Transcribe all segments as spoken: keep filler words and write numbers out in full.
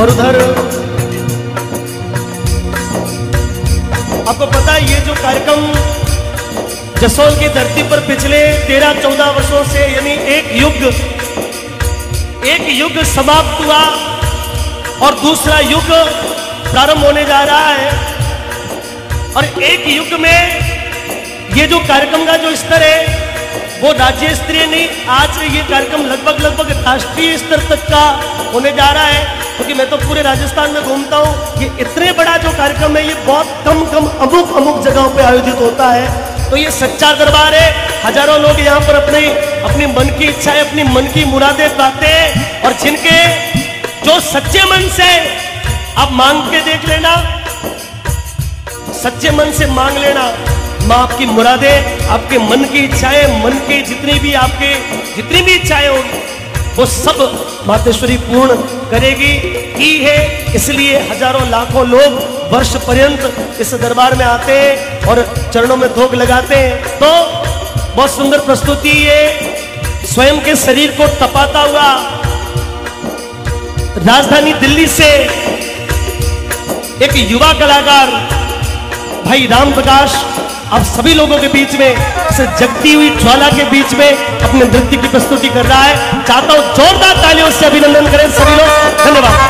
मरुधर। आपको पता है ये जो कार्यक्रम जसोल की धरती पर पिछले तेरह चौदह वर्षों से यानी एक युग एक युग समाप्त हुआ और दूसरा युग प्रारंभ होने जा रहा है। और एक युग में ये जो कार्यक्रम का जो स्तर है वो राज्य स्तरीय नहीं, आज ये कार्यक्रम लगभग लगभग राष्ट्रीय स्तर तक का होने जा रहा है। क्योंकि मैं तो पूरे राजस्थान में घूमता हूँ, ये इतने बड़ा जो कार्यक्रम है ये बहुत कम कम अमुक अमुक जगहों पे आयोजित होता है। तो ये सच्चा दरबार है, हजारों लोग यहाँ पर अपने अपनी मन की इच्छाएं, अपनी मन की मुरादें पाते हैं। और जिनके जो सच्चे मन से आप मांग के देख लेना, सच्चे मन से मांग लेना, मां आपकी मुरादें, आपके मन की इच्छाएं, मन के जितनी भी आपके जितनी भी इच्छाएं होंगी वो सब मातेश्वरी पूर्ण करेगी ही है। इसलिए हजारों लाखों लोग वर्ष पर्यंत इस दरबार में आते हैं और चरणों में धोख लगाते हैं। तो बहुत सुंदर प्रस्तुति है, स्वयं के शरीर को तपाता हुआ राजधानी दिल्ली से एक युवा कलाकार भाई राम प्रकाश आप सभी लोगों के बीच में इस जगती हुई ज्वाला के बीच में अपने नृत्य की प्रस्तुति कर रहा है। चाहता हूं जोरदार तालियों से अभिनंदन करें सभी लोग। धन्यवाद।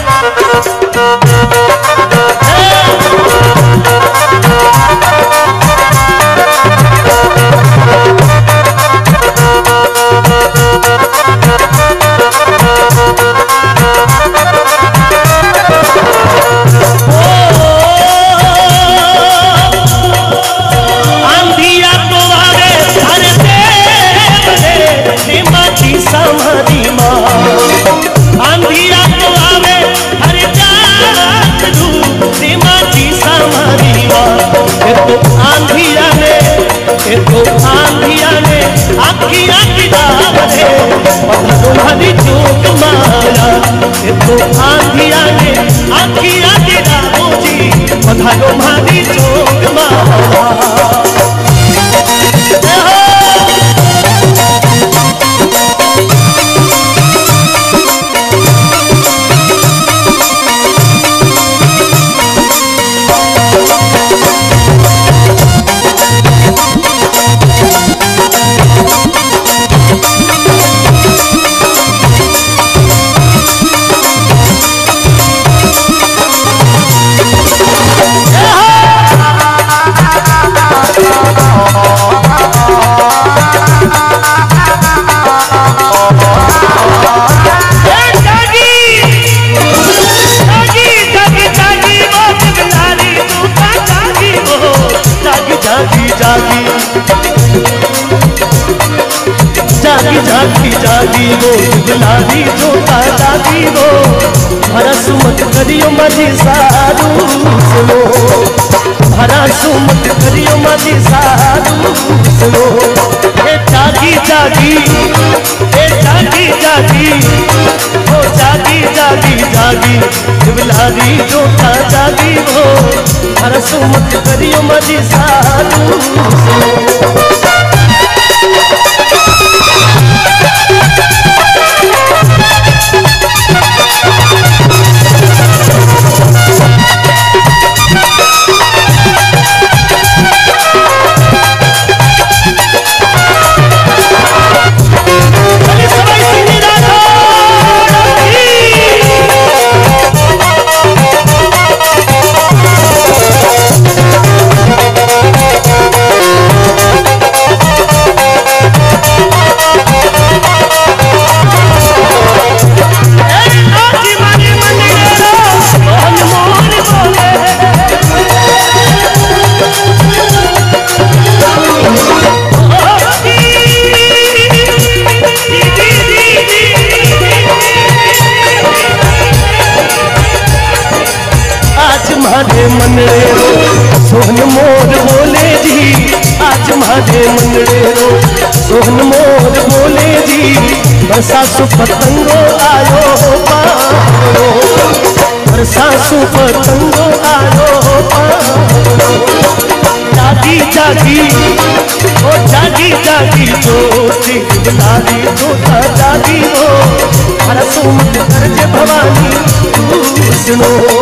सजनो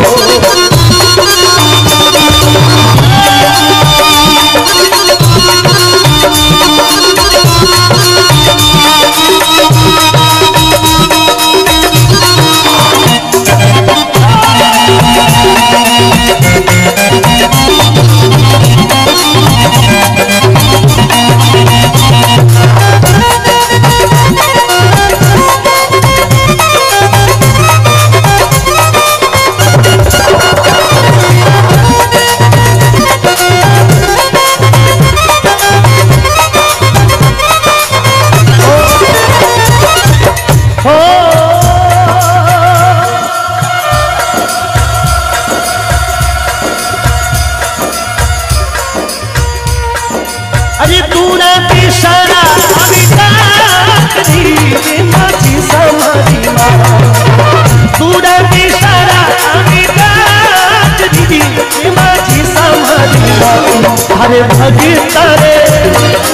हरे भगत रे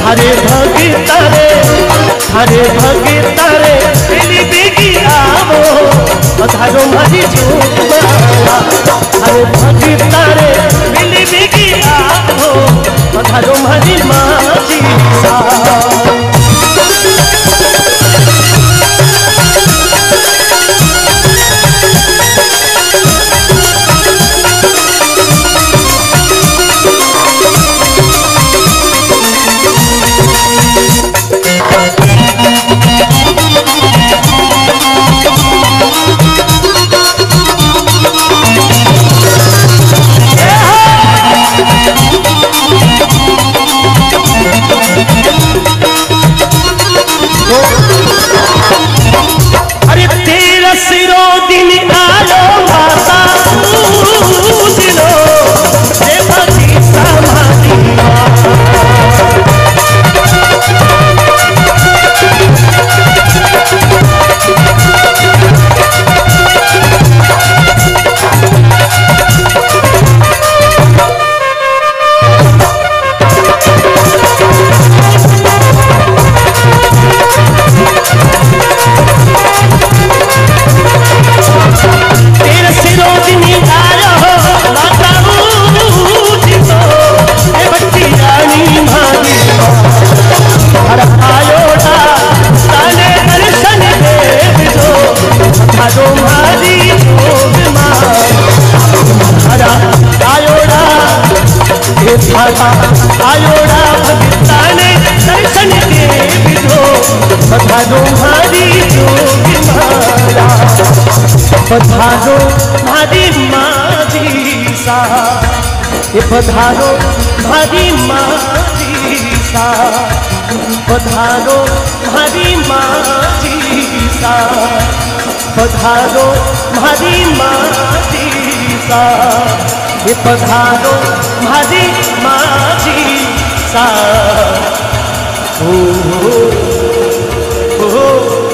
हरे भगत रे हरे भगत रे दिली बेगी आवो अधारो मारी झूठ बाबा हरे भगत रे दिली बेगी आवो अधारो मारी माजी सा आयोड़ा भगता ने दर्शन के बिलो बधारो हरी जोगी माला बधारो हरी माधी सा बधारो हरी माधी सा बधारो हरी माधी सा बधारो हरी माधी सा पधारो हरी माझी सा ओ हो।